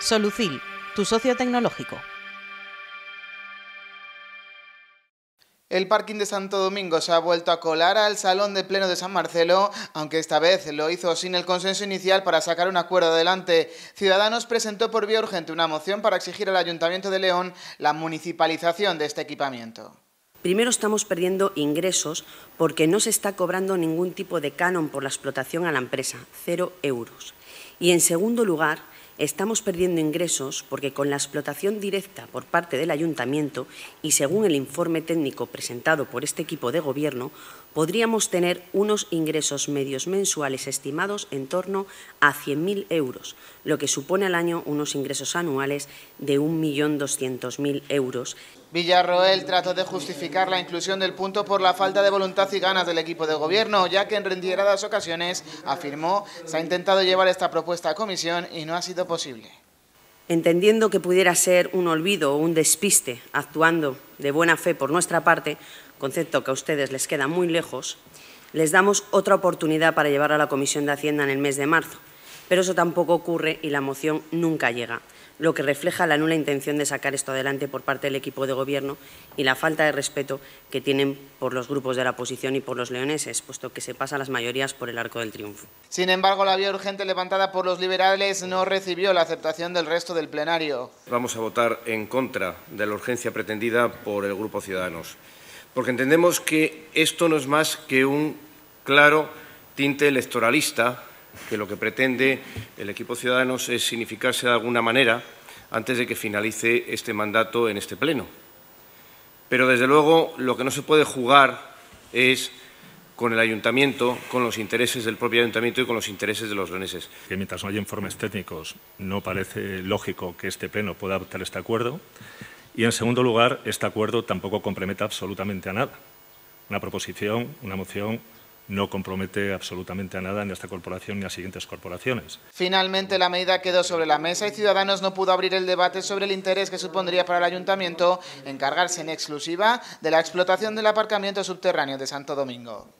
Solucil, tu socio tecnológico. El parking de Santo Domingo se ha vuelto a colar al Salón de Pleno de San Marcelo, aunque esta vez lo hizo sin el consenso inicial para sacar un acuerdo adelante. Ciudadanos presentó por vía urgente una moción para exigir al Ayuntamiento de León la municipalización de este equipamiento. Primero, estamos perdiendo ingresos porque no se está cobrando ningún tipo de canon por la explotación a la empresa, 0 euros. Y en segundo lugar, estamos perdiendo ingresos porque con la explotación directa por parte del Ayuntamiento y según el informe técnico presentado por este equipo de gobierno, podríamos tener unos ingresos medios mensuales estimados en torno a 100.000 euros, lo que supone al año unos ingresos anuales de 1.200.000 euros. Villarroel trató de justificar la inclusión del punto por la falta de voluntad y ganas del equipo de gobierno, ya que en reiteradas ocasiones, afirmó, se ha intentado llevar esta propuesta a comisión y no ha sido posible. Entendiendo que pudiera ser un olvido o un despiste, actuando de buena fe por nuestra parte, concepto que a ustedes les queda muy lejos, les damos otra oportunidad para llevarlo a la Comisión de Hacienda en el mes de marzo. Pero eso tampoco ocurre y la moción nunca llega, lo que refleja la nula intención de sacar esto adelante por parte del equipo de gobierno y la falta de respeto que tienen por los grupos de la oposición y por los leoneses, puesto que se pasan las mayorías por el arco del triunfo. Sin embargo, la vía urgente levantada por los liberales no recibió la aceptación del resto del plenario. Vamos a votar en contra de la urgencia pretendida por el Grupo Ciudadanos, porque entendemos que esto no es más que un claro tinte electoralista, que lo que pretende el equipo Ciudadanos es significarse de alguna manera antes de que finalice este mandato en este pleno. Pero, desde luego, lo que no se puede jugar es con el Ayuntamiento, con los intereses del propio Ayuntamiento y con los intereses de los leoneses. Que mientras no haya informes técnicos, no parece lógico que este pleno pueda adoptar este acuerdo. Y, en segundo lugar, este acuerdo tampoco compromete absolutamente a nada. Una proposición, una moción, no compromete absolutamente a nada ni a esta corporación ni a siguientes corporaciones. Finalmente, la medida quedó sobre la mesa y Ciudadanos no pudo abrir el debate sobre el interés que supondría para el Ayuntamiento encargarse en exclusiva de la explotación del aparcamiento subterráneo de Santo Domingo.